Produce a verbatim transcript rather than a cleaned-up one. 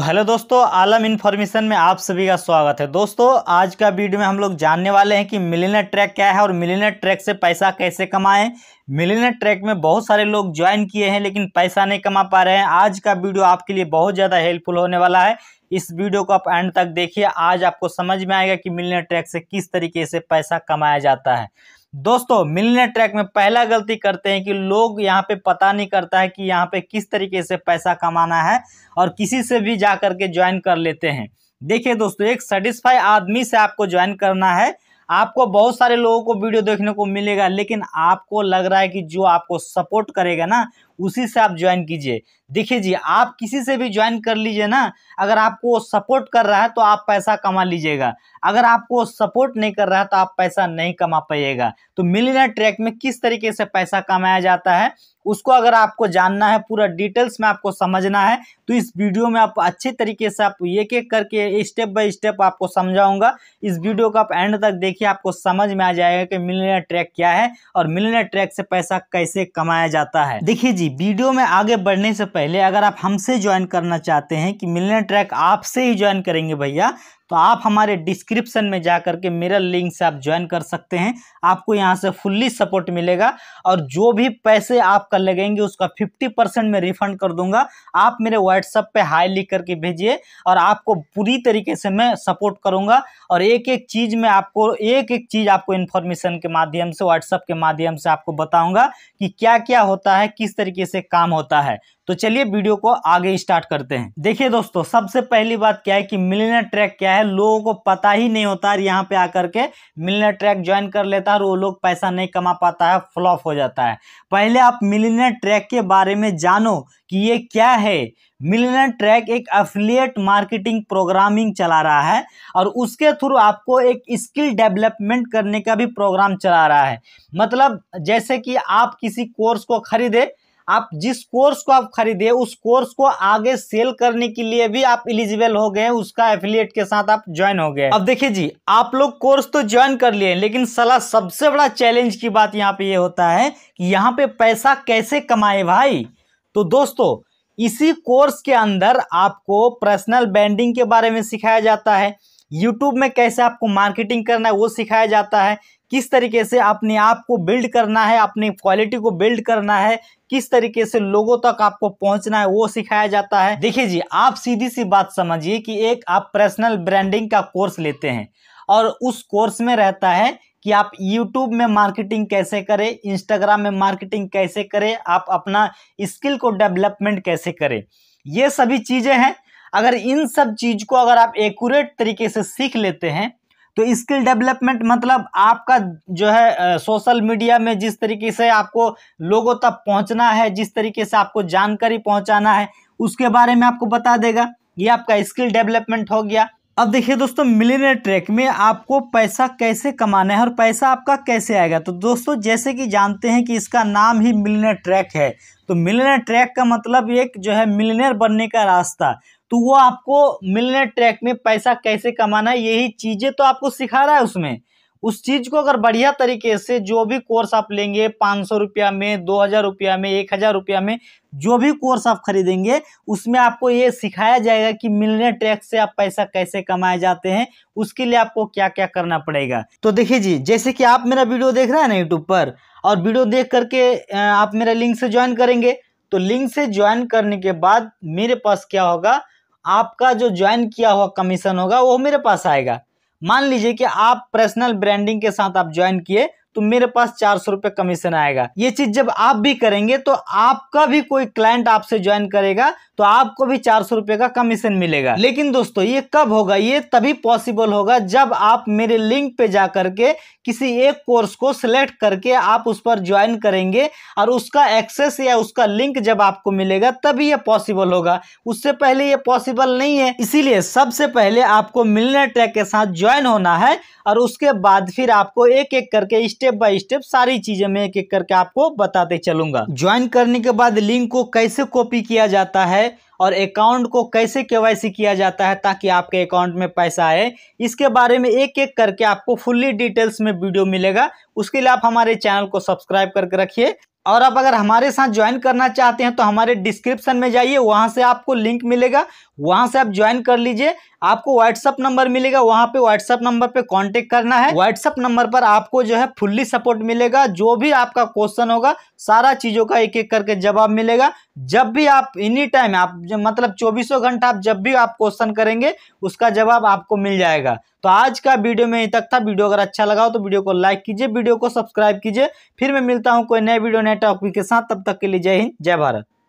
तो हेलो दोस्तों, आलम इन्फॉर्मेशन में आप सभी का स्वागत है। दोस्तों आज का वीडियो में हम लोग जानने वाले हैं कि मिलियनेयर ट्रैक क्या है और मिलियनेयर ट्रैक से पैसा कैसे कमाएं। मिलियनेयर ट्रैक में बहुत सारे लोग ज्वाइन किए हैं लेकिन पैसा नहीं कमा पा रहे हैं। आज का वीडियो आपके लिए बहुत ज़्यादा हेल्पफुल होने वाला है। इस वीडियो को आप एंड तक देखिए, आज आपको समझ में आएगा कि मिलियनेयर ट्रैक से किस तरीके से पैसा कमाया जाता है। दोस्तों मिलियनेयर ट्रैक में पहला गलती करते हैं कि लोग यहाँ पे पता नहीं करता है कि यहाँ पे किस तरीके से पैसा कमाना है और किसी से भी जा करके ज्वाइन कर लेते हैं। देखिए दोस्तों, एक सेटिस्फाई आदमी से आपको ज्वाइन करना है। आपको बहुत सारे लोगों को वीडियो देखने को मिलेगा लेकिन आपको लग रहा है कि जो आपको सपोर्ट करेगा ना उसी से आप ज्वाइन कीजिए। देखिए जी, आप किसी से भी ज्वाइन कर लीजिए ना, अगर आपको सपोर्ट कर रहा है तो आप पैसा कमा लीजिएगा, अगर आपको सपोर्ट नहीं कर रहा है तो आप पैसा नहीं कमा पाइएगा। तो मिलियनेयर ट्रैक में किस तरीके से पैसा कमाया जाता है उसको अगर आपको जानना है, पूरा डिटेल्स में आपको समझना है तो इस वीडियो में आप अच्छे तरीके से आप एक एक करके स्टेप बाय स्टेप आपको समझाऊंगा। इस वीडियो को आप एंड तक देखिए, आपको समझ में आ जाएगा कि मिलियनेयर ट्रैक क्या है और मिलियनेयर ट्रैक से पैसा कैसे कमाया जाता है। देखिए जी, वीडियो में आगे बढ़ने से पहले अगर आप हमसे ज्वाइन करना चाहते हैं कि मिलियनेयर ट्रैक आपसे ही ज्वाइन करेंगे भैया, तो आप हमारे डिस्क्रिप्शन में जा करके मेरा लिंक से आप ज्वाइन कर सकते हैं। आपको यहाँ से फुल्ली सपोर्ट मिलेगा और जो भी पैसे आपका लगेंगे उसका पचास परसेंट मैं रिफंड कर दूंगा। आप मेरे व्हाट्सएप पे हाई लिख करके भेजिए और आपको पूरी तरीके से मैं सपोर्ट करूँगा और एक एक चीज़ में आपको एक एक चीज़ आपको इन्फॉर्मेशन के माध्यम से, व्हाट्सएप के माध्यम से आपको बताऊँगा कि क्या क्या होता है, किस तरीके से काम होता है। तो चलिए वीडियो को आगे स्टार्ट करते हैं। देखिए दोस्तों, सबसे पहली बात क्या है कि मिलियनेयर ट्रैक क्या है लोगों को पता ही नहीं होता है। यहाँ पे आकर के मिलियनेयर ट्रैक ज्वाइन कर लेता है और वो लोग पैसा नहीं कमा पाता है, फ्लॉप हो जाता है। पहले आप मिलियनेयर ट्रैक के बारे में जानो कि ये क्या है। मिलियनेयर ट्रैक एक एफिलिएट मार्केटिंग प्रोग्रामिंग चला रहा है और उसके थ्रू आपको एक स्किल डेवलपमेंट करने का भी प्रोग्राम चला रहा है। मतलब जैसे कि आप किसी कोर्स को खरीदे, आप जिस कोर्स को आप खरीदे उस कोर्स को आगे सेल करने के लिए भी आप एलिजिबल हो गए, उसका एफिलिएट के साथ आप ज्वाइन हो गए। अब देखिए जी, आप लोग कोर्स तो ज्वाइन कर लिए लेकिन साला सबसे बड़ा चैलेंज की बात यहाँ पे ये होता है कि यहाँ पे पैसा कैसे कमाए भाई। तो दोस्तों इसी कोर्स के अंदर आपको पर्सनल ब्रांडिंग के बारे में सिखाया जाता है, यूट्यूब में कैसे आपको मार्केटिंग करना है वो सिखाया जाता है, किस तरीके से अपने आप को बिल्ड करना है, अपनी क्वालिटी को बिल्ड करना है, किस तरीके से लोगों तक आपको पहुंचना है वो सिखाया जाता है। देखिए जी, आप सीधी सी बात समझिए कि एक आप पर्सनल ब्रांडिंग का कोर्स लेते हैं और उस कोर्स में रहता है कि आप YouTube में मार्केटिंग कैसे करें, Instagram में मार्केटिंग कैसे करें, आप अपना स्किल को डेवलपमेंट कैसे करें, ये सभी चीज़ें हैं। अगर इन सब चीज़ को अगर आप एक्यूरेट तरीके से सीख लेते हैं तो स्किल डेवलपमेंट मतलब आपका जो है सोशल मीडिया में जिस तरीके से आपको लोगों तक पहुंचना है, जिस तरीके से आपको जानकारी पहुंचाना है उसके बारे में आपको बता देगा। ये आपका स्किल डेवलपमेंट हो गया। अब देखिए दोस्तों, मिलियनेयर ट्रैक में आपको पैसा कैसे कमाना है और पैसा आपका कैसे आएगा। तो दोस्तों जैसे कि जानते हैं कि इसका नाम ही मिलियनेयर ट्रैक है, तो मिलियनेयर ट्रैक का मतलब एक जो है मिलियनेयर बनने का रास्ता। तो वो आपको मिलियनेयर ट्रैक में पैसा कैसे कमाना है यही चीज़ें तो आपको सिखा रहा है। उसमें उस चीज़ को अगर बढ़िया तरीके से जो भी कोर्स आप लेंगे, पाँच सौ रुपया में, दो हज़ार रुपया में, एक हज़ार रुपया में, जो भी कोर्स आप खरीदेंगे उसमें आपको ये सिखाया जाएगा कि मिलियनेयर ट्रैक से आप पैसा कैसे कमाए जाते हैं, उसके लिए आपको क्या क्या करना पड़ेगा। तो देखिए जी, जैसे कि आप मेरा वीडियो देख रहे हैं ना यूट्यूब पर और वीडियो देख करके आप मेरा लिंक से ज्वाइन करेंगे, तो लिंक से ज्वाइन करने के बाद मेरे पास क्या होगा, आपका जो ज्वाइन किया हुआ कमीशन होगा वो मेरे पास आएगा। मान लीजिए कि आप पर्सनल ब्रांडिंग के साथ आप ज्वाइन किए तो मेरे पास चार सौ रुपये कमीशन आएगा। ये चीज़ जब आप भी करेंगे तो आपका भी कोई क्लाइंट आपसे ज्वाइन करेगा तो आपको भी चार सौ रुपये का कमीशन मिलेगा। लेकिन दोस्तों ये कब होगा, ये तभी पॉसिबल होगा जब आप मेरे लिंक पे जा करके किसी एक कोर्स को सिलेक्ट करके आप उस पर ज्वाइन करेंगे और उसका एक्सेस या उसका लिंक जब आपको मिलेगा तभी यह पॉसिबल होगा, उससे पहले ये पॉसिबल नहीं है। इसीलिए सबसे पहले आपको मिलियनेयर ट्रैक के साथ ज्वाइन होना है और उसके बाद फिर आपको एक एक करके स्टेप बाय स्टेप सारी चीजें मैं एक एक करके आपको बताते चलूंगा। ज्वाइन करने के बाद लिंक को कैसे कॉपी किया जाता है और अकाउंट को कैसे केवाईसी किया जाता है ताकि आपके अकाउंट में पैसा आए, इसके बारे में एक एक करके आपको फुल्ली डिटेल्स में वीडियो मिलेगा। उसके लिए आप हमारे चैनल को सब्सक्राइब करके रखिए। और आप अगर हमारे साथ ज्वाइन करना चाहते हैं तो हमारे डिस्क्रिप्शन में जाइए, वहां से आपको लिंक मिलेगा, वहां से आप ज्वाइन कर लीजिए। आपको व्हाट्सअप नंबर मिलेगा, वहां पे व्हाट्सअप नंबर पे कांटेक्ट करना है। व्हाट्सअप नंबर पर आपको जो है फुल्ली सपोर्ट मिलेगा, जो भी आपका क्वेश्चन होगा सारा चीज़ों का एक एक करके जवाब मिलेगा। जब भी आप एनी टाइम आप मतलब चौबीसों घंटा आप जब भी आप क्वेश्चन करेंगे उसका जवाब आपको मिल जाएगा। तो आज का वीडियो में यहीं तक था। वीडियो अगर अच्छा लगा हो तो वीडियो को लाइक कीजिए, वीडियो को सब्सक्राइब कीजिए। फिर मैं मिलता हूँ कोई नए वीडियो नए टॉपिक के साथ। तब तक के लिए जय हिंद, जय भारत।